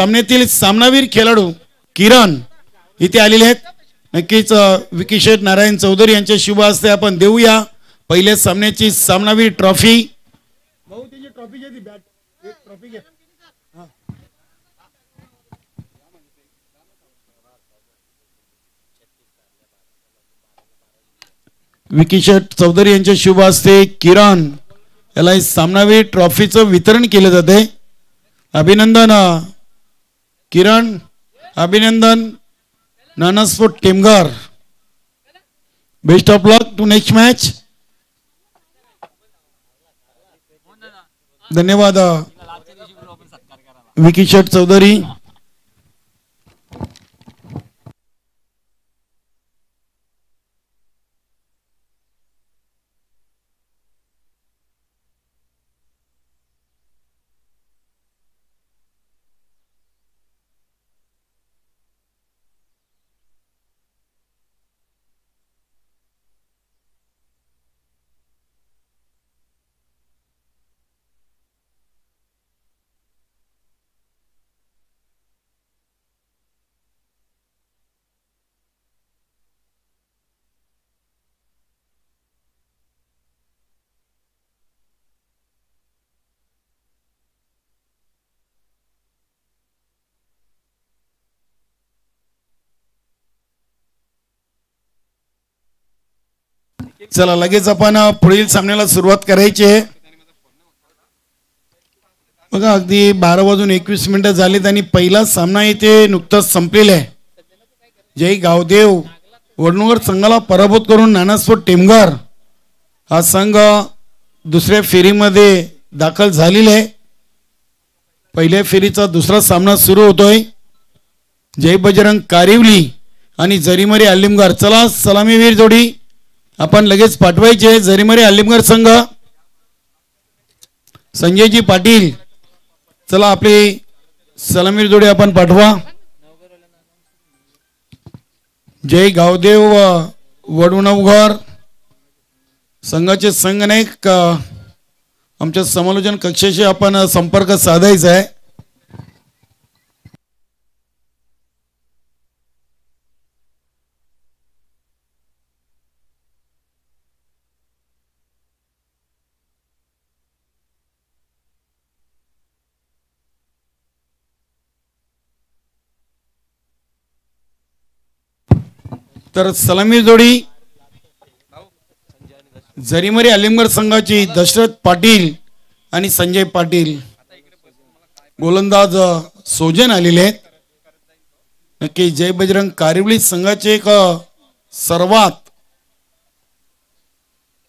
सामन्यातील सामनावीर खेळाडू किरण इथे आलेले आहेत। नक्कीच विकी शेठ नारायण चौधरी यांच्या शुभ हस्ते आपण देऊया पहिल्या सामन्याची सामनावीर ट्रॉफी। भाऊ त्याची ट्रॉफी घे, ती बॅट एक ट्रॉफी घे। विकी शेठ चौधरी यांच्या शुभ हस्ते किरण याला सामनावीर ट्रॉफीचं वितरण केले जाते। अभिनंदन किरण, अभिनंदन नानास्पोर्ट Temghar, best of luck to next match. धन्यवाद विकी शेठ चौधरी। चला लगे अपन पुढील सामन्याला सुरुवात करायची आहे। बघा अगदी 12:21 झालेत आणि पहिला सामना इथे नुकताच संपलेला आहे। जय गावदेव वडनूर संघाला पराभूत करून नानास्पोर्ट टेमघर हा संघ दुसऱ्या फेरीमध्ये दाखल झालेला आहे। पहिल्या फेरीचा दुसरा सामना सुरू होतोय। जय बजरंग कारिवली आणि जरीमरी आलिमघर। चला सलामीवीर जोडी अपन लगे पाठवायचे। जरीमरी आलिमघर संघ संजयजी पाटील, चला आपली सलामीर जोड़ी अपन पाठवा। जय गावदेव वडुणवघर संघाचे संघनायक आमच्या समालोचन कक्षाशी अपन संपर्क साधायचा आहे। तर सलामी जोड़ी जरीमरी आलिमघर संघाची दशरथ पाटील आणि संजय पाटील, गोलंदाज सोजन आलेले आहेत। नक्की जय बजरंग कारिवली संघाचे एक सर्वात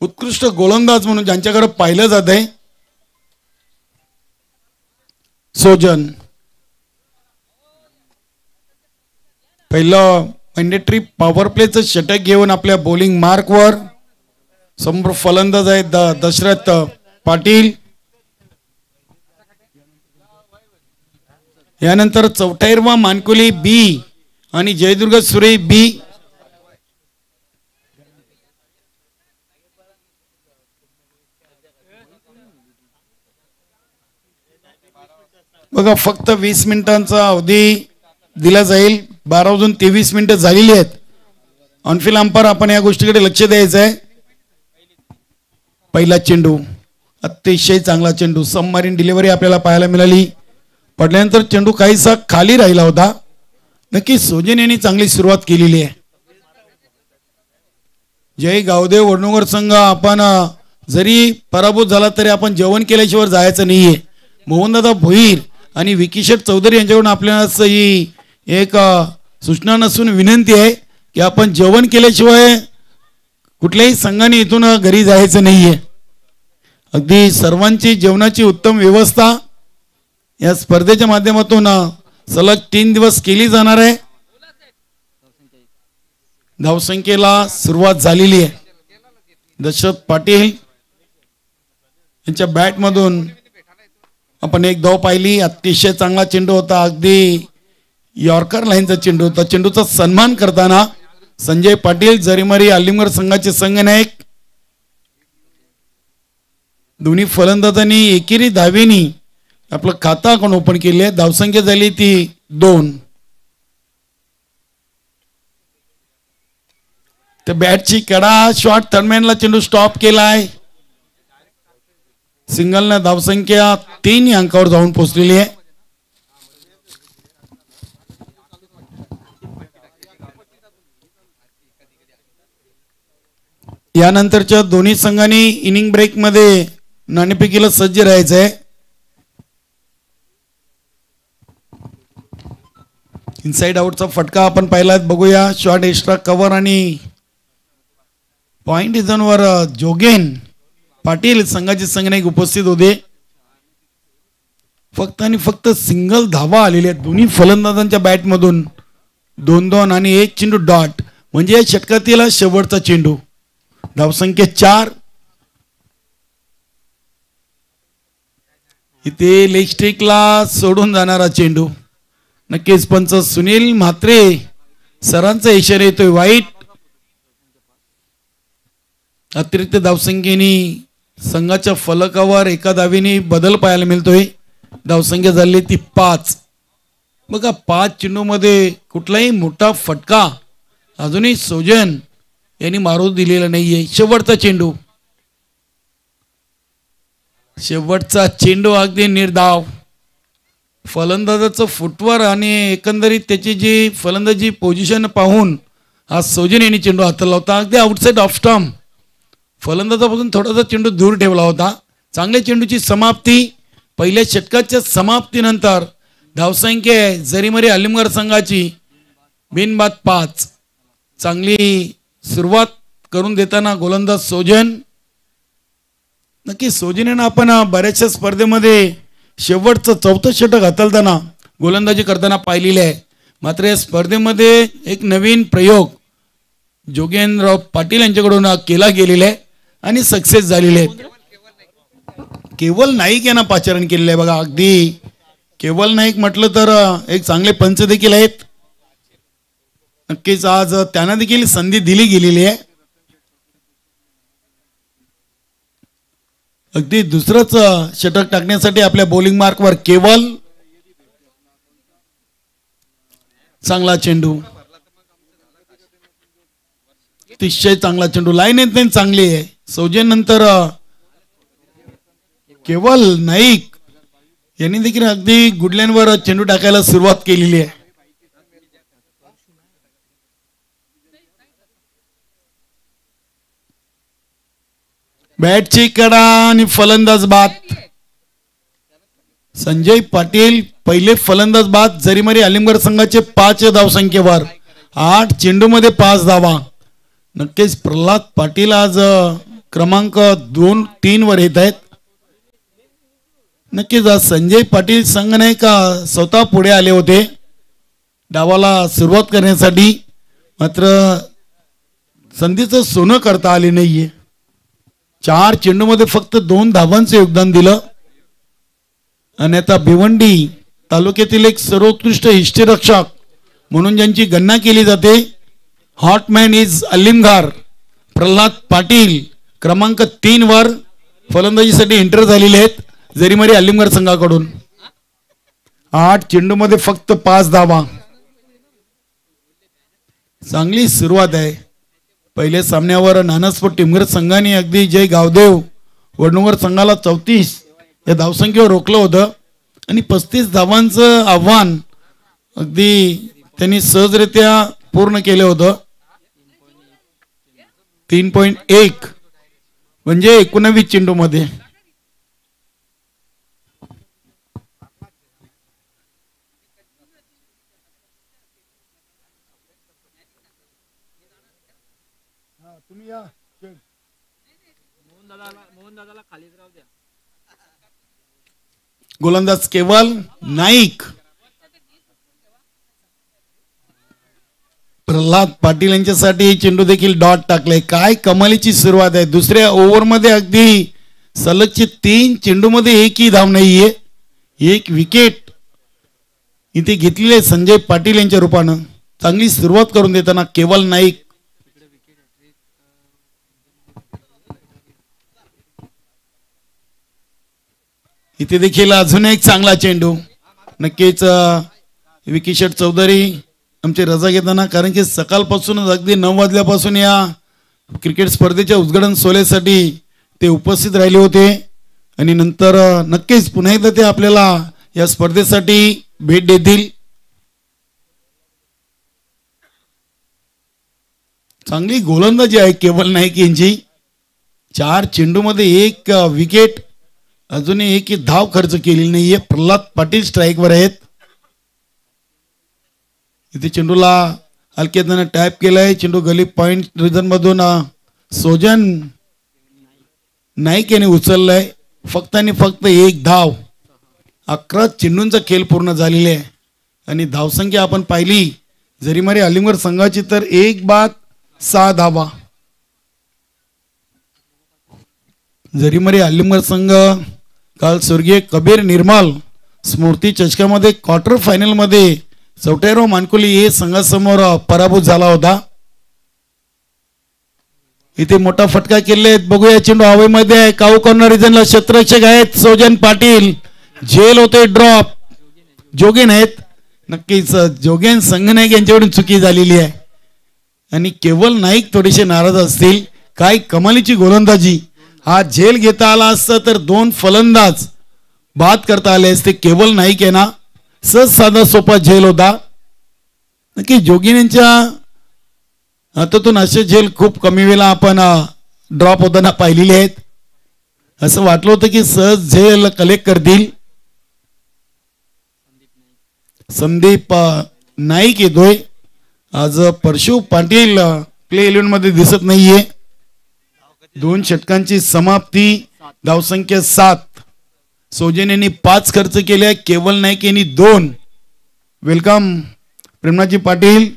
उत्कृष्ट गोलंदाज म्हणून ज्यांच्याकडे पाहिलं जात आहे सोजन। पहिलं मंडेटरी पॉवर प्लेचं षटक घेऊन आपल्या बॉलिंग मार्कवर समोर फलंदाज आहेत दशरथ पाटील। यानंतर चौथाईरवा मानकुली बी आणि जयदुर्ग सुरे बी। बघा फक्त 20 मिनिटांचा अवधी दिला जाईल। 12:23 झालेली आहेत। ऑनफिल्ड अंपायर आपण या गोष्टीकडे लक्ष द्यायचं आहे। पहिला चेंडू अतिशय चांगला चेंडू, सबमरीन डिलिव्हरी आपल्याला पाहायला मिळाली। पडल्यानंतर चेंडू काहीसा खाली राहिला होता। नक्की सोजन यांनी चांगली सुरुवात केलेली आहे। जय गावदेव वडनूर संघ आपण जरी पराभूत झाला तरी आपण जेवण केल्याशिवाय जायचं नाहीये। मोहनदादा भोईर आणि विकी शेठ चौधरी यांच्याकडून आपल्याला ही एक सूचना नसून विनंती आहे की आपण जेवण केल्याशिवाय कुठल्याही संघाने इथून घरी जायचं नाहीये। अगदी सर्वांची जेवणाची उत्तम व्यवस्था या स्पर्धेच्या माध्यमातून सलग 3 दिवस केली जाणार आहे। धावसंख्येला सुरुवात झालेली आहे। दशरथ पाटील यांच्या बॅटमधून आपण एक धाव पाहिली। अतिशय चांगला चेंडू होता, अगदी यॉर्कर लाईनचा चेंडू होता। चेंडूचा सन्मान करताना संजय पाटील जरीमरी आलिमघर संघाचे संघनायक, दोन्ही फलंदाजांनी एकेरी धावेनी आपलं खाता कोण ओपन केले, धावसंख्या झाली ती 2, तर बॅटची कडा शॉर्ट थर्डमॅनला चेंडू स्टॉप केलाय, सिंगलने धावसंख्या 3 या अंकावर जाऊन पोहोचलेली आहे। यानंतरच्या दोन्ही संघांनी इनिंग ब्रेक मध्ये नाणेफेकीला सज्ज राहायचंय। इनसाइड आउटचा फटका आपण पाहिलात, बघूया शॉर्ट एक्स्ट्रा कव्हर आणि पॉइंट डिझनवर जोगेन पाटील संघाचे संघनायक उपस्थित होते। फक्त आणि फक्त सिंगल धावा आलेले आहेत दोन्ही फलंदाजांच्या बॅटमधून, 2-2 आणि 1 चेंडू डॉट, म्हणजे षटकातील शेवटचा चेंडू। धावसंख्या 4, इथे लेग स्ट्राइकला सोडून जाणारा चेंडू। नक्कीच पंच सुनील म्हात्रे सरांचा इशारा येतोय वाईट, अतिरिक्त धावसंख्येने संघाच्या फलकावर एका धावेने बदल पाहायला मिळतोय। धावसंख्या झाली ती 5। बघा 5 चेंडूमध्ये कुठलाही मोठा फटका अजूनही सोजन यानी मारू दिलेला नाहीये। शेवटचा चेंडू अगदी निर्धाव, फलंदाजाचं फुटवर आणि एकंदरीत त्याची जी फलंदाजी पोझिशन पाहून हा सोजन यांनी चेंडू हाताला होता, अगदी आउटसाइड ऑफ स्टंप, फलंदाजापासून थोडासा चेंडू दूर ठेवला होता। चांगल्या चेंडूची समाप्ती, पहिल्या षटकाच्या समाप्तीनंतर धावसंख्या जरीमरी आलिमगार संघाची बिनबाद 5। चांगली सुरुवात करून देताना गोलंदाज सोजन। नक्की सोजनने आपण बऱ्याचशा स्पर्धेमध्ये शेवटचं चौथं षटक हाताळताना गोलंदाजी करताना पाहिलेली आहे। मात्र या स्पर्धेमध्ये एक नवीन प्रयोग जोगेंद्रराव पाटील यांच्याकडून केला गेलेला आहे आणि सक्सेस झालेले आहे। केवल नाईक यांना पाचारण केलेलं आहे। बघा अगदी केवल नाईक म्हटलं तर एक चांगले पंच देखील आहेत, नक्कीच आज त्यांना देखील संधी दिली गेलेली आहे। अगदी दुसरंच षटक टाकण्यासाठी आपल्या बॉलिंग मार्कवर केवल, चांगला चेंडू, अतिशय चांगला चेंडू, लाईन येत नाही, चांगली आहे। सौजन नंतर केवल नाईक यांनी देखील अगदी गुडल्यांवर चेंडू टाकायला सुरुवात केलेली आहे। बॅटची कडा आणि फलंदाज बाद, संजय पाटील पहिले फलंदाज बाद जरीमरी आलिमगार संघाचे 5 धावसंख्येवर, 8 चेंडू मध्ये 5 धावा। नक्कीच प्रल्हाद पाटील आज क्रमांक 2-3 वर येत आहेत। नक्कीच आज संजय पाटील संघनायक स्वतः पुढे आले होते डावाला सुरुवात करण्यासाठी, मात्र संधीचं सोनं करता आले नाहीये। 4 चेंडू मध्ये फक्त 2 धावांचे योगदान दिलं आणि आता भिवंडी तालुक्यातील एक सर्वोत्कृष्ट यष्टीरक्षक म्हणून ज्यांची गणना केली जाते, हॉटमॅन इज आलिमघार प्रल्हाद पाटील क्रमांक 3 वर फलंदाजीसाठी एंटर झालेले आहेत जरीमरी आलिमघार संघाकडून। 8 चेंडू मध्ये फक्त 5 धावा, चांगली सुरुवात आहे। पहिले सामन्यावर नानसपूर टिमघर संघाने अगदी जय गावदेव वडनगर संघाला 34 या धावसंख्येवर रोखलं होतं आणि 35 धावांचं आव्हान अगदी त्यांनी सहजरित्या पूर्ण केलं होतं। 3.1 म्हणजे 19 चेंडू मध्ये। गोलंदाज केवल नाईक, प्रल्हाद पाटील यांच्यासाठी चेंडू देखील डॉट टाकलाय। काय कमालीची सुरुवात आहे, दुसऱ्या ओव्हरमध्ये अगदी सलगचे 3 चेंडू मध्ये 1ही धाव नाहीये। 1 विकेट इथे घेतलेले संजय पाटील यांच्या रूपानं, चांगली सुरुवात करून देताना केवल नाईक। इथे देखील अजून एक चांगला चेंडू नक्कीच विकी शेट चौधरी आमची रजा घेताना, कारण की सकाळपासूनच अगदी 9 वाजल्यापासून या क्रिकेट स्पर्धेच्या उद्घाटन सोहळ्यासाठी ते उपस्थित राहिले होते आणि नंतर नक्कीच पुन्हा एकदा ते आपल्याला या स्पर्धेसाठी भेट देतील। चांगली गोलंदाजी आहे केवल नाईक यांची, 4 चेंडूमध्ये 1 विकेट, अजूनही एक धाव खर्च केलेली नाहीये। प्रल्हाद पाटील स्ट्राईकवर आहेत, इथे चेंडूला हलक्या दाना टॅप केलाय, चेंडू गली पॉइंट रिजन मधून सोजन नाईक यांनी उचललाय। फक्त आणि फक्त 1 धाव, 11 चेंडूंचा खेळ पूर्ण झालेला आहे आणि धावसंख्या आपण पाहिली जरीमारी अलिमगर संघाची तर 1/6 धावा। जरीमारी अलिमगर संघ काल स्वर्गीय कबीर निर्मल स्मृती चषकामध्ये क्वार्टर फायनल मध्ये चौटेरो मानकुली हे संघासमोर पराभूत झाला होता। इथे मोठा फटका केले, बघूया चेंडू हवेमध्ये आहे, काऊ कॉर्नर रिजनला क्षेत्ररक्षक आहेत सोजन पाटील, झेल होते, ड्रॉप जोगेन आहेत। नक्कीच जोगेन संघनायक यांच्याकडून चुकी झालेली आहे आणि केवल नाईक थोडेसे नाराज असतील। काय कमालीची गोलंदाजी, हा झेल घेता आला असता तर 2 फलंदाज बाद करता आले असते। केवल नाईक आहे ना, सहज साधा सोपा झेल होता, नक्की जोगिनींच्या हातातून असे झेल खूप कमी वेळा आपण ड्रॉप होताना पाहिलेले आहेत। असं वाटलं होतं की सहज झेल कलेक्ट करतील। संदीप नाईक येतोय, आज परशु पाटील प्ले 11 मध्ये दिसत नाहीये। 2 षटकांची समाप्ती, धावसंख्या 7, सोजन यांनी 5 खर्च केले, केवल नाईक यांनी 2। वेलकम प्रेमनाजी पाटील,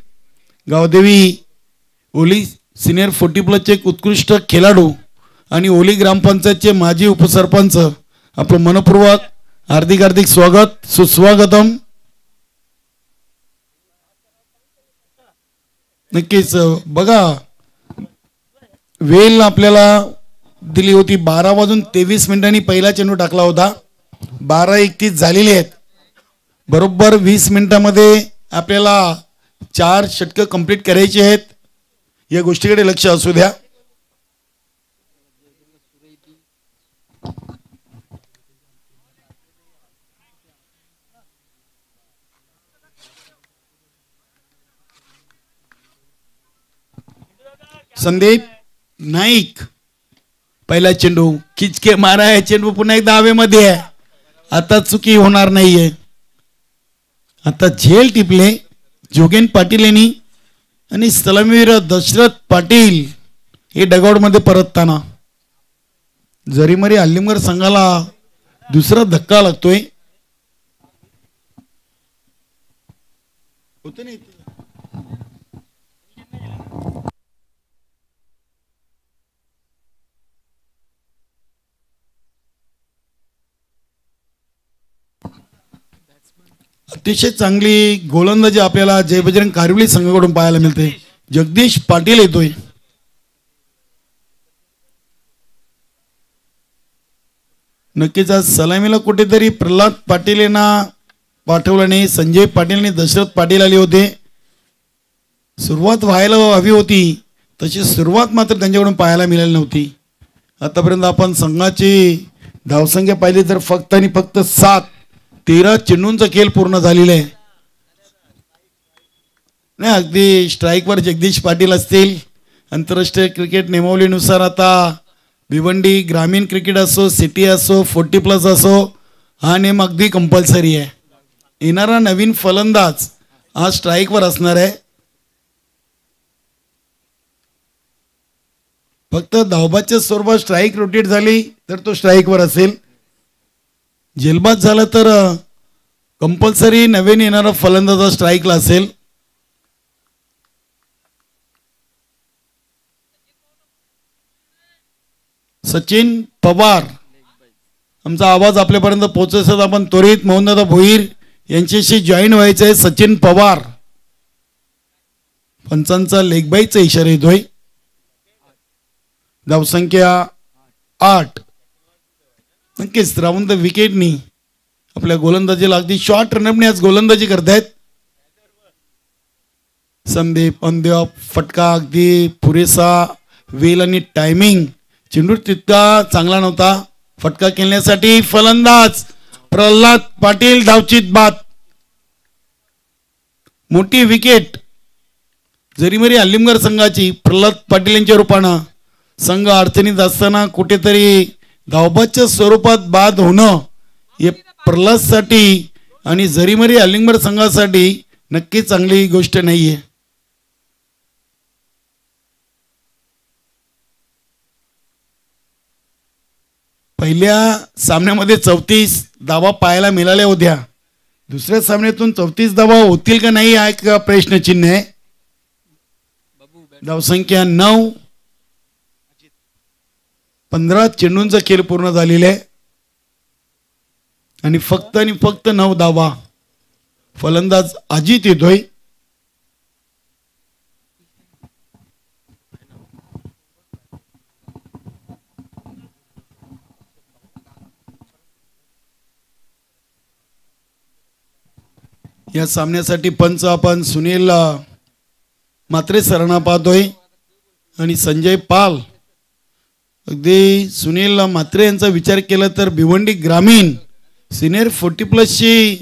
गावदेवी ओली सिनियर 40+ चे उत्कृष्ट खेळाडू आणि ओली ग्रामपंचायतचे माजी उपसरपंच, आपलं मनपूर्वक हार्दिक हार्दिक स्वागत, सुस्वागतम। नक्कीच बघा वेळ आपल्याला दिली होती 12:23 पहिला चेंडू टाकला होता, 12:31 झालेले आहेत, बरोबर 20 मिनिटांमध्ये आपल्याला 4 षटकं कंप्लीट करायची आहेत। या गोष्टीकडे लक्ष असू द्या। संदीप नाईक पहिला चेंडू खिचके मारा आहे, चेंडू पुन्हा एकदा हवेमध्ये आहे, आता चुकी होणार नाहीये। आता झेल टिपले जोगेन पाटील यांनी आणि सलामीवीर दशरथ पाटील हे डगआउटमध्ये परतताना जरीमारी अलिमगर संघाला 2रा धक्का लागतोय। होते नाही अतिशय चांगली गोलंदाजी आपल्याला जय बजरंग कारिवली संघाकडून पाहायला मिळते। जगदीश पाटील येतोय, नक्कीच आज सलामीला कुठेतरी प्रल्हाद पाटील यांना पाठवलं नाही, संजय पाटील आणि दशरथ पाटील आले होते। सुरुवात व्हायला हवी होती तशी सुरुवात मात्र त्यांच्याकडून पाहायला मिळाली नव्हती। आतापर्यंत आपण संघाची धावसंख्या पाहिली तर फक्त आणि फक्त 7, 13 चेंडूंचा खेळ पूर्ण झालेला आहे। नाही अगदी स्ट्राईकवर जगदीश पाटील असतील। आंतरराष्ट्रीय क्रिकेट नियमावलीनुसार आता भिवंडी ग्रामीण क्रिकेट असो, सिटी असो, 40+ असो, हा नियम अगदी कंपल्सरी आहे। येणारा नवीन फलंदाज हा स्ट्राईकवर असणार आहे। फक्त धावबाच्या स्वरूपात स्ट्राईक रोटेट झाली तर तो स्ट्राईकवर असेल, झेलबाद झाला तर कंपल्सरी नवीन येणारा फलंदाज स्ट्राईकला असेल। सचिन पवार, आमचा आवाज आपल्यापर्यंत पोहोचवण्यासाठी आपण त्वरित मोहनदादा भोईर यांच्याशी जॉईन व्हायचं आहे। सचिन पवार, पंचांचा लेगबाईचा इशारा येतोय, धावसंख्या 8, नक्कीच रावण तर विकेटनी आपल्या गोलंदाजीला अगदी शॉर्ट रनअपने आज गोलंदाजी करतायत. संदीप अंध्या फटका अगदी पुरेसा वेल आणि टायमिंग चेंडू तितका चांगला नव्हता. फटका खेळण्यासाठी फलंदाज प्रल्हाद पाटील धावचीत बाद. मोठी विकेट जरीमरी आलिमगर संघाची प्रल्हाद पाटील यांच्या रूपानं. संघ अडचणीत असताना कुठेतरी धावबादच्या स्वरूपात बाद होणं हे प्रल्हादसाठी आणि जरीमरी आलिमगर संघासाठी नक्की चांगली गोष्ट नाहीये. पहिल्या सामन्यामध्ये 34 धावा पाहायला मिळाल्या होत्या. दुसऱ्या सामन्यातून 34 धावा होतील का नाही हा एक प्रश्नचिन्ह आहे. धावसंख्या 9. 15 चेंडूंचा खेळ पूर्ण झालेला आहे आणि फक्त 9 धावा. फलंदाज अजित येतोय. या सामन्यासाठी पंच आपण सुनील मात्रे सरांना पाहतोय आणि संजय पाल. अगदी सुनील मात्रे यांचा विचार केला तर भिवंडी ग्रामीण सिनियर 40+ ची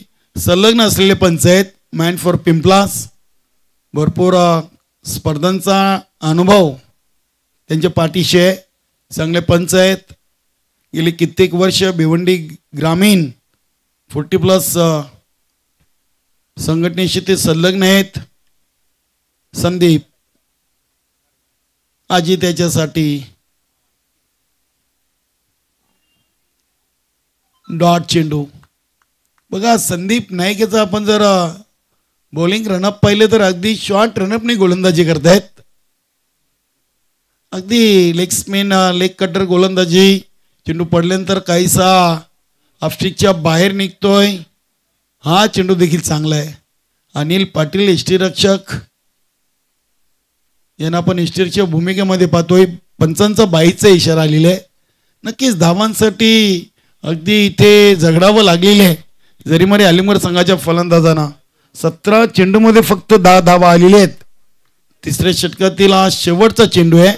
संलग्न असलेले पंच आहेत. मॅन फॉर पिंपलास भरपूर स्पर्धांचा अनुभव त्यांच्या पाठीशी आहे. चांगले पंच आहेत. गेली कित्येक वर्ष भिवंडी ग्रामीण 40+ संघटनेशी ते संलग्न आहेत. संदीप आजी त्याच्यासाठी डॉट चेंडू. बघा संदीप नाईकेचा आपण जर बॉलिंग रनअप पाहिले तर अगदी शॉर्ट रनअपने गोलंदाजी करतायत. अगदी लेग्समॅन लेग कटर गोलंदाजी. चेंडू पडल्यानंतर काहीसा ऑफस्टिकच्या बाहेर निघतोय. हा चेंडू देखील चांगला आहे. अनिल पाटील एसटी रक्षक यांना आपण एसटीच्या भूमिकेमध्ये पाहतोय. पंचांचा बाईचा इशारा आलेला आहे. नक्कीच धावांसाठी अगदी इथे झगडावं लागलेलं आहे जरीमरी आलिमगर संघाच्या फलंदाजांना. 17 चेंडूमध्ये फक्त 10 धावा आलेले आहेत. तिसऱ्या षटकातील हा शेवटचा चेंडू आहे.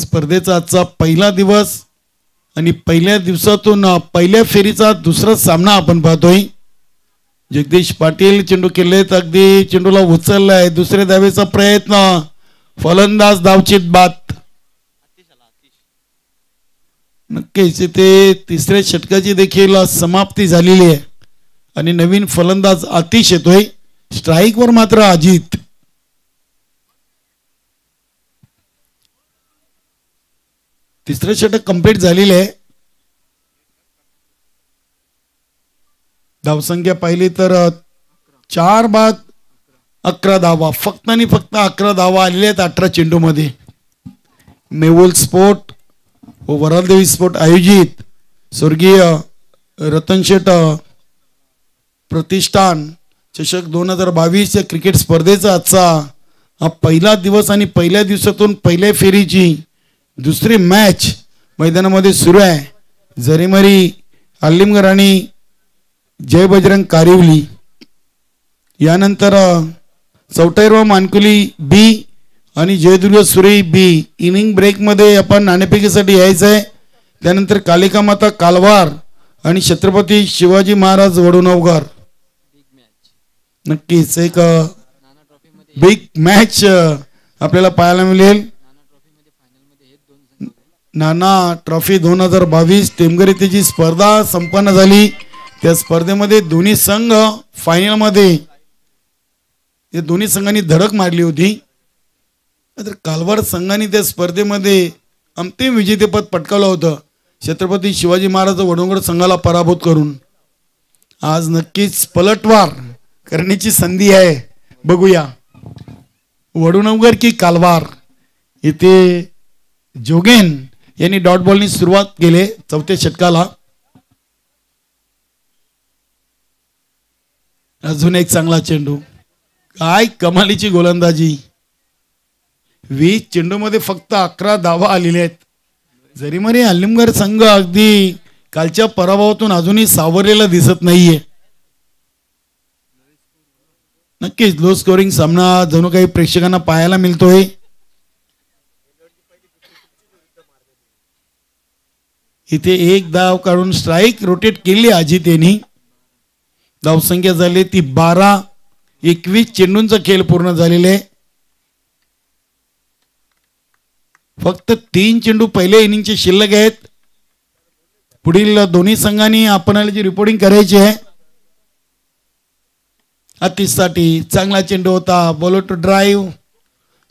स्पर्धेचा आजचा पहिला दिवस आणि पहिल्या दिवसातून पहिल्या फेरीचा दुसरा सामना आपण पाहतोय. जगदीश पाटील चेंडू खेळलेत. अगदी चेंडूला उचललाय. दुसऱ्या धावेचा प्रयत्न. फलंदाज धावचीत बाद. नक्कीच इथे तिसऱ्या षटकाची देखील समाप्ती झालेली आहे आणि नवीन फलंदाज आतिश येतोय. स्ट्राईकवर मात्र अजित. तिसरे षटक कंप्लीट झालेले आहे. धावसंख्या पाहिली तर 4 बाद 11 धावा. फक्त आणि फक्त 11 धावा आलेल्या आहेत 18 चेंडूमध्ये. मेहुल स्पोर्ट व वरालदेवी स्पोर्ट आयोजित स्वर्गीय रतनशेठ प्रतिष्ठान चषक 2022 या क्रिकेट स्पर्धेचा आजचा हा पहिला दिवस आणि पहिल्या दिवसातून पहिल्या फेरीची दुसरी मॅच मैदानामध्ये सुरू आहे. जरीमरी आलिमगर आणि जय बजरंग कारिवली. यानंतर चौथाईरवा मानकुली बी आणि जयदुर्ग सुरे बी. इनिंग ब्रेकमध्ये आपण नाणेफेकीसाठी यायचं आहे. त्यानंतर कालिका माता कालवार आणि छत्रपती शिवाजी महाराज वडूणवगर. नक्कीच एक बिग मॅच आपल्याला पाहायला मिळेल. नाना ट्रॉफी 2022 टेमगरीची जी स्पर्धा संपन्न झाली त्या स्पर्धेमध्ये दोन्ही संघ फायनलमध्ये या दोन्ही संघांनी धडक मारली होती. तर कालवार संघाने त्या स्पर्धेमध्ये अंतिम विजेतेपद पटकावलं होतं छत्रपती शिवाजी महाराज वडूणवगर संघाला पराभूत करून. आज नक्कीच पलटवार करण्याची संधी आहे. बघूया वडूणवगर की कालवार. इथे जोगेन यांनी डॉट बॉलनी सुरुवात केली चौथ्या षटकाला. अजून एक चांगला चेंडू. काय कमालीची गोलंदाजी. 20 चेंडूमध्ये फक्त 11 धावा आलेले आहेत। जरीमारी आलिमगर संघ अगदी कालच्या पराभवातून अजूनही सावरलेला दिसत नाहीये। नक्कीच लो स्कोरिंग सामना जणू काही प्रेक्षकांना पाहायला मिळतोय। इथे एक धाव काढून स्ट्राइक रोटेट केली अजितेंनी। धावसंख्या झाली ती 12। 21 चेंडूंचा खेळ पूर्ण झालेला आहे। फक्त 3 चेंडू पहिले इनिंगचे शिल्लक आहेत। पुढील दोन्ही संघांनी आपणाला जी रिपोर्टिंग करायची आहे। अतिसाठी चांगला चेंडू होता, बॉलर टू ड्राइव,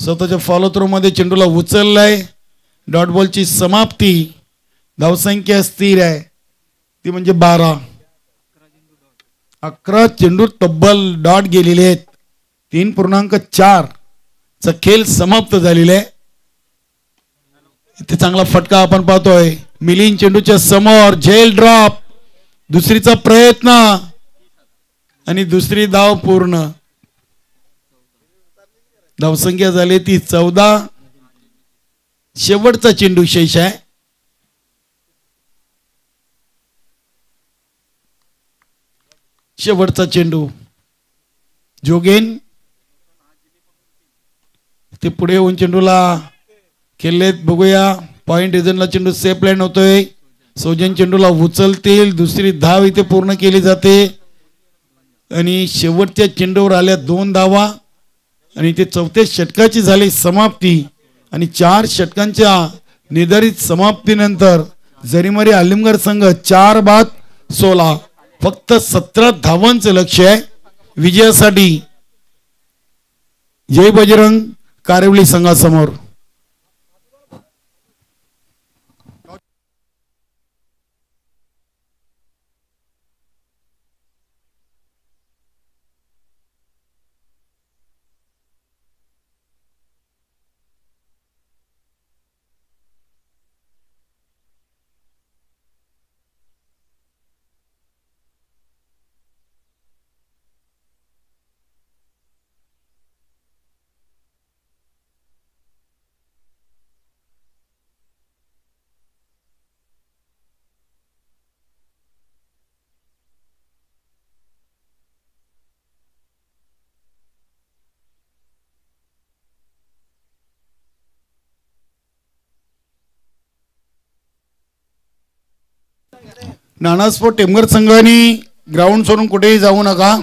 स्वतःच्या फॉलो थ्रू मध्ये चेंडूला उचललाय। डॉट बॉलची समाप्ती। धावसंख्या स्थिर आहे ती म्हणजे 12। 11 चेंडू तब्बल डॉट गेलेले आहेत। 3.4 चा खेळ समाप्त झालेला आहे। इथे चांगला फटका आपण पाहतोय मिलिंद चेंडूच्या समोर। झेल ड्रॉप, दुसरीचा प्रयत्न आणि दुसरी धाव पूर्ण। धावसंख्या झाली ती 14। शेवटचा चेंडू शेष आहे। शेवटचा चेंडू जोगेन ते पुढे होऊन चेंडूला खेळलेत। बघूया पॉइंट रिजनला चेंडू सेफ लँड होतोय। सौजन चेंडूला उचलतील। दुसरी धाव इथे पूर्ण केली जाते आणि शेवटच्या चेंडूवर आल्या 2 धावा आणि इथे 4थ्या षटकाची झाली समाप्ती। आणि 4 षटकांच्या निर्धारित समाप्तीनंतर जरीमारी आलिमघर संघ 4-16 फक्त 17 धावांचं लक्ष्य आहे। विजयासाठी जय बजरंग कारवली संघासमोर। नानास्पोर्ट टेमघर संघाने ग्राउंड सोडून कुठेही जाऊ नका।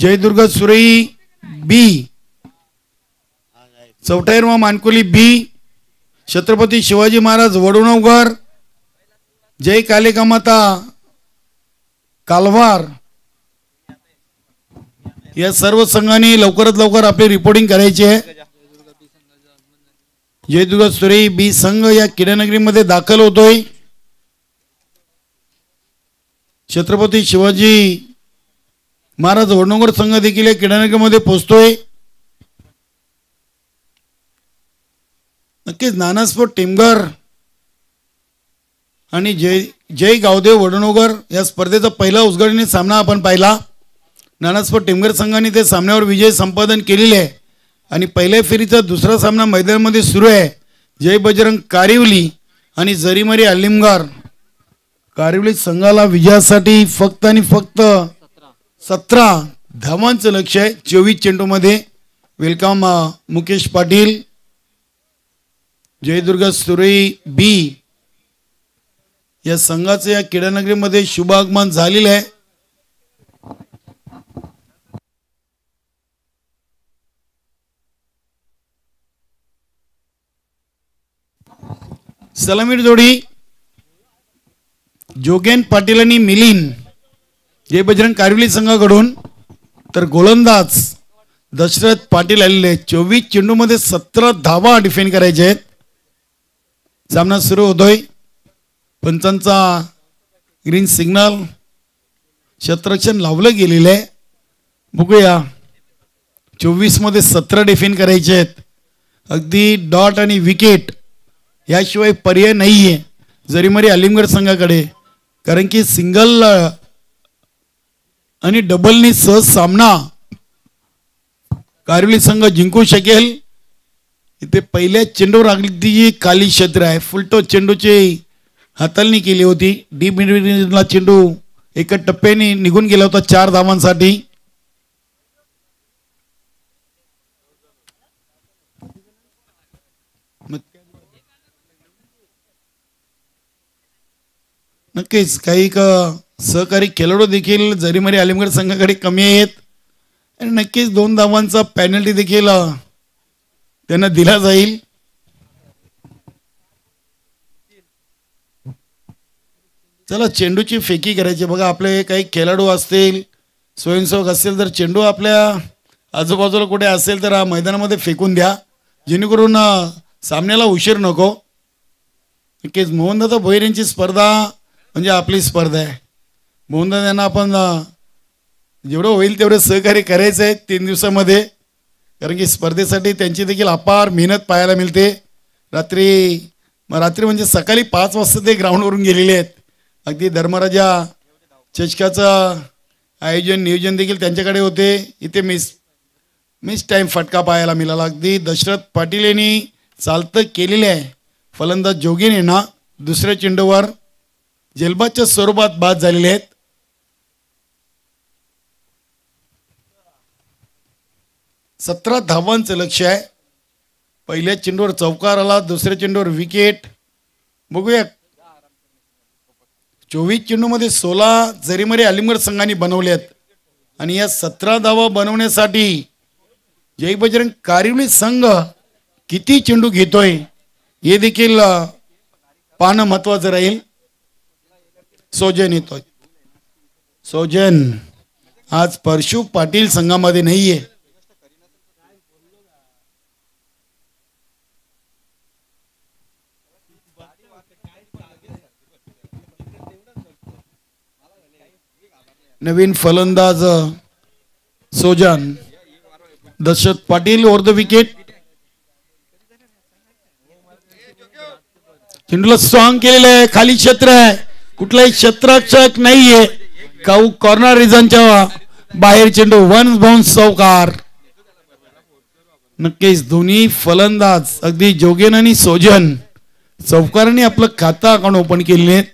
जयदुर्गा सुरई बी, चौटाईरवा मानकोली बी, छत्रपति शिवाजी महाराज वडुणवगर, जय कालिका माता कालवार या सर्व संघांनी लवकरात लवकर आपली रिपोर्टिंग करायची आहे। जयदुर्गा सुरई बी संघ या क्रीडानगरी मध्ये दाखल होतोय। छत्रपति शिवाजी महाराज वडनगर संघ देखील क्रीडांगणामध्ये पोहोचतोय। नक्कीच नानास्पोर्ट टेमघर आणि जय गावदेव वडनगर या स्पर्धेचा पहिला उद्घाटनीय सामना आपण पाहिला। नानास्पत टेमघर संघाने त्या सामन्यावर विजय संपादन केलेले आहे आणि पहिल्या फेरीचा दुसरा सामना मैदानामध्ये सुरू आहे। जय बजरंग कारिवली आणि जरीमारी आलिमघार। कारिवली संघाला विजयासाठी फक्त आणि फक्त 17 धावांचं लक्ष्य आहे 24 चेंडूमध्ये। वेलकम मुकेश पाटील। जयदुर्गा सुरई बी या संघाचं या क्रीडानगरीमध्ये शुभ आगमन झालेलं आहे। सलामीर जोड़ी जोगेन पाटील आणि मिलिन जय बजरंग कारिवली संघाकडून, तर गोलंदाज दशरथ पाटील आलेले। 24 चेंडू मध्ये 17 धावा डिफेंड करायचे आहेत। सामना सुरू होतोय। पंचांचा ग्रीन सिग्नल क्षेत्ररक्षण लावलं गेलेलं आहे। बघूया 24 मध्ये 17 डिफेंड करायचे आहेत। अगदी डॉट आणि विकेट याशिवाय पर्याय नहीं है जरीमारी आलिमगढ़ संघाकडे, कारण की सिंगल आणि डबलने सहज सामना कारिवली संघ जिंकू शकेल। इथे पहिल्या चेंडूवर अगदी काली क्षेत्र आहे। फुलटो चेंडूची हाताळणी केली होती। डी मिडविला चेंडू एका टप्प्याने निघून गेला होता 4 धावांसाठी। नक्कीच काही सहकारी खेळाडू देखील जरीमारी आलिमगढ़ संघाकडे कमी आहेत आणि नक्कीच 2 धावांचा पेनल्टी देखील त्यांना दिला जाईल। चला चेंडूची फेकी करायची। बघा आपले काही खेळाडू असतील, स्वयंसेवक असतील, तर चेंडू आपल्या आजूबाजूला कुठे असेल तर मैदानामध्ये फेकून द्या जेणेकरून सामन्याला उशीर नको। नक्कीच मोहनदादा भोईर यांची स्पर्धा म्हणजे आपली स्पर्धा आहे। मोहनदादा यांना आपण जेवढं होईल तेवढं सहकार्य करायचं आहे 3 दिवसामध्ये, कारण की स्पर्धेसाठी त्यांची देखील अपार मेहनत पाहायला मिळते। रात्री म्हणजे सकाळी 5 वाजता ते ग्राउंडवरून गेलेले आहेत। अगदी धर्मराजा चषकाचं आयोजन नियोजन देखील त्यांच्याकडे होते। इथे मिस टाइम फटका पाहायला मिळाला। अगदी दशरथ पाटील यांनी चालतं केलेलं आहे। फलंदाज जोगीन यांना दुसऱ्या चेंडूवर जलबाच्या स्वरूपात बाद झालेले आहेत। सतरा धावांचं लक्ष्य आहे। पहिल्या चेंडूवर चौकार आला, दुसऱ्या चेंडूवर विकेट। बघूया 24 चेंडूमध्ये 16 जरीमारी आलिमगढ़ संघाने बनवल्यात आणि या 17 धावा बनवण्यासाठी जय बजरंग कारिवली संघ किती चेंडू घेतोय हे देखील पाहणं महत्त्वाचं राहील। सोजन येतोय। सोजन आज परशु पाटील संघामध्ये नाहीये। नवीन फलंदाज सोजन। Dashrath Patil over the wicket. चेंडूला स्वांग केलेलं आहे, खाली क्षेत्र आहे, कुठलाही क्षेत्ररक्षक नाहीये। काऊ कॉर्नर रिजनच्या बाहेर चेंडू वन बाउन्स चौकार। नक्कीच दोन्ही फलंदाज अगदी जोगेन आणि सोजन चौकारांनी आपलं खाता अकाउंट ओपन केले आहेत।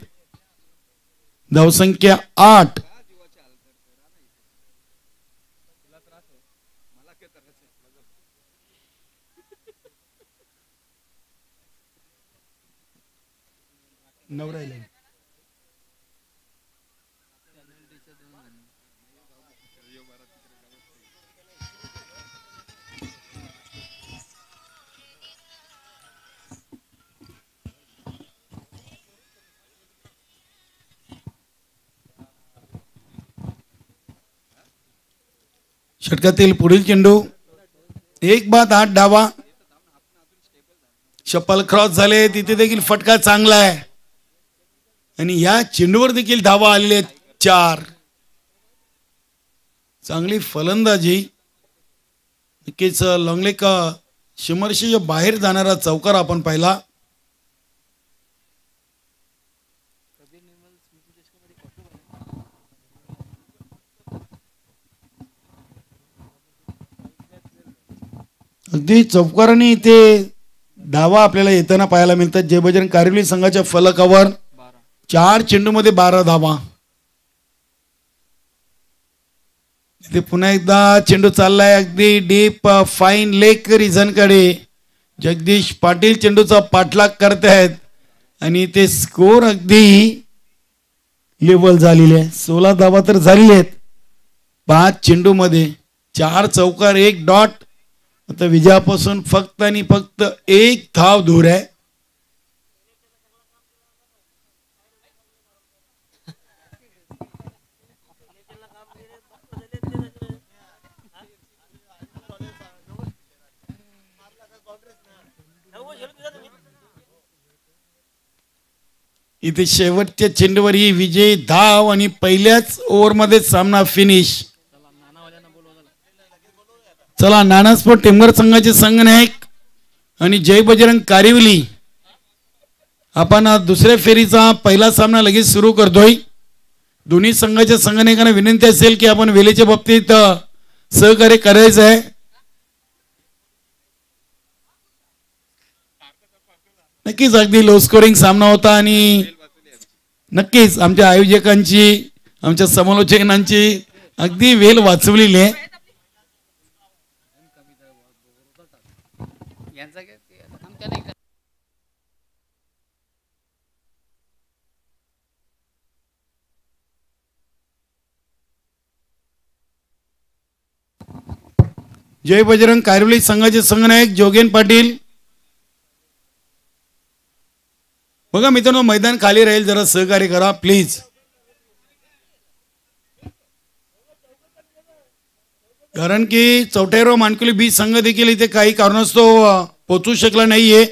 धावसंख्या 8। षटकातील पुढील चेंडू 1/8 डावा। चप्पल क्रॉस झाले, तिथे देखील फटका चांगला आहे आणि या चेंडूवर देखील धावा आलेले 4। चांगली फलंदाजी। नक्कीच लॉंगलेक शिमरशीच्या बाहेर जाणारा चौकार आपण पाहिला। ते चौकाराने ते धावा आपल्याला येताना पाहायला मिळतात। जय बजरंग कारिवली संघाच्या फलकावर 4 चेंडूमध्ये 12 धावा। इथे पुन्हा एकदा चेंडू चाललाय अगदी डीप फाइन लेग रिजन कडे। जगदीश पाटील चेंडूचा पाठलाग करतायत आणि ते स्कोर अगदी लेवल झालेले आहे। 16 धावा तर झालेले आहेत 5 चेंडू मध्ये, 4 चौकार 1 डॉट। आता विजयापासून फक्त आणि फक्त 1 धाव दूर आहे। इथे शेवटच्या चेंडूवर ही विजयी धाव आणि पहिल्याच ओव्हर मध्ये सामना फिनिश। चला नाना स्पोर्ट टेमघर संघाचे संघनायक आणि जय बजरंग कारिवली, आपण दुसऱ्या फेरीचा पहिला सामना लगेच सुरू करतोय। दोन्ही संघाच्या संघनायकांना विनंती असेल की आपण वेळेच्या बाबतीत सहकार्य करायचं आहे। नक्कीच अगदी लो स्कोरिंग सामना होता आणि नक्कीच आमच्या आयोजकांची आमच्या समालोचकांची अगदी वेळ वाचवलेली आहे। जय बजरंग कारिवली संघाचे संघनायक जोगेन पाटील। बघा मित्रांनो मैदान खाली राहील, जरा सहकार्य करा प्लीज। कारण की चौटेराव मानकुली बी संघ देखील इथे काही कारणास्तव पोहोचू शकला नाहीये।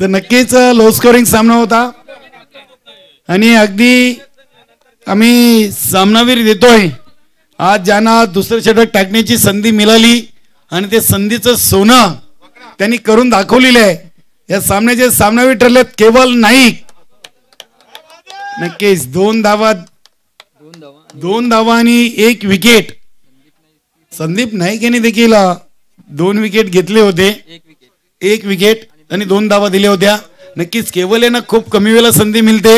तर नक्कीच लो स्कोरिंग सामना होता आणि अगदी आम्ही सामनावीर देतोय। आज ज्यांना दुसरं षटक टाकण्याची संधी मिळाली आणि ते संधीचं सोनं त्यांनी करून दाखवलेलं आहे। या सामन्याचे सामनावीर ठरलेत केवल नाईक। नक्कीच 2 धावा आणि 1 विकेट संदीप नाईक यांनी देखील 2 विकेट घेतले होते, 1 विकेट आणि 2 धावा दिल्या होत्या। नक्कीच केवल यांना खूप कमी वेळेला संधी मिळते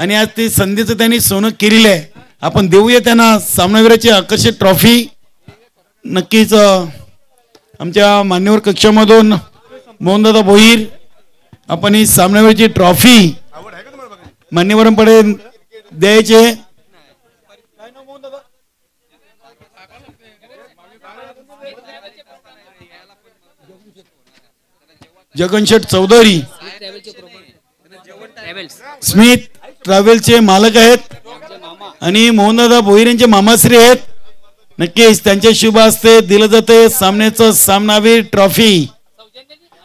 आणि आज ते संधीचं त्यांनी सोनं केलेलं आहे। आपण देऊया त्यांना सामनावीराची आकर्षक ट्रॉफी। नक्कीच आमच्या मान्यवर कक्षामधून मोहनदादा भोईर आपण ही सामनावीराची ट्रॉफी मान्यवरांकडे द्यायचे। जगनशेठ चौधरी स्मिथ ट्रॅव्हलचे मालक आहेत आणि मोहनदादा भोईर यांचे मामाश्री आहेत। नक्कीच त्यांच्या शुभ हस्ते दिलं जाते सामन्याचं सामनावीर ट्रॉफी।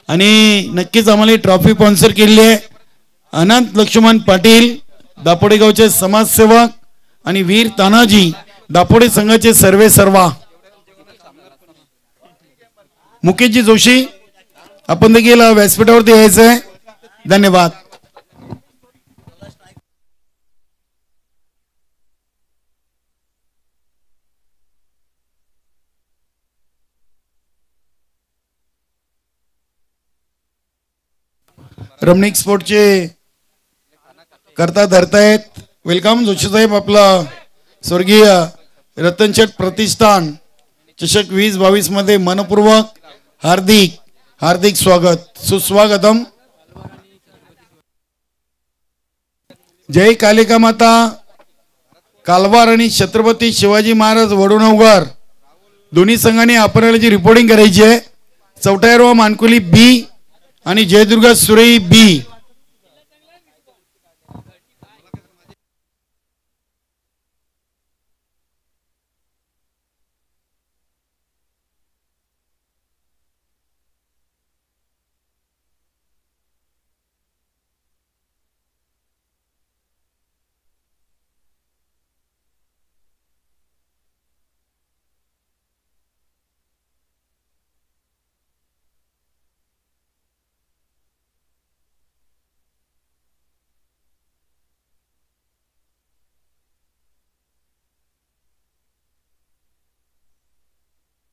आणि नक्कीच आम्हाला ट्रॉफी स्पॉन्सर केलेली आहे अनंत लक्ष्मण पाटील दापोडेगावचे समाजसेवक आणि वीर तानाजी दापोडे संघाचे सर्वेसर्वा मुकेशजी जोशी। आपण देखील व्यासपीठावरती यायचंय। धन्यवाद। रमणीक स्पोर्टचे करता धरतायत। वेलकम जोशी साहेब, आपला स्वर्गीय रतनशेठ प्रतिष्ठान चषक 2022 मध्ये मनपूर्वक हार्दिक हार्दिक स्वागत सुस्वागतम। जय कालिका माता कालवार आणि छत्रपती शिवाजी महाराज वडुणवगर दोन्ही संघाने आपल्याला जी रिपोर्टिंग करायची आहे। चौटायरवा मानकुली बी आणि जयदुर्गा सुरेई बी।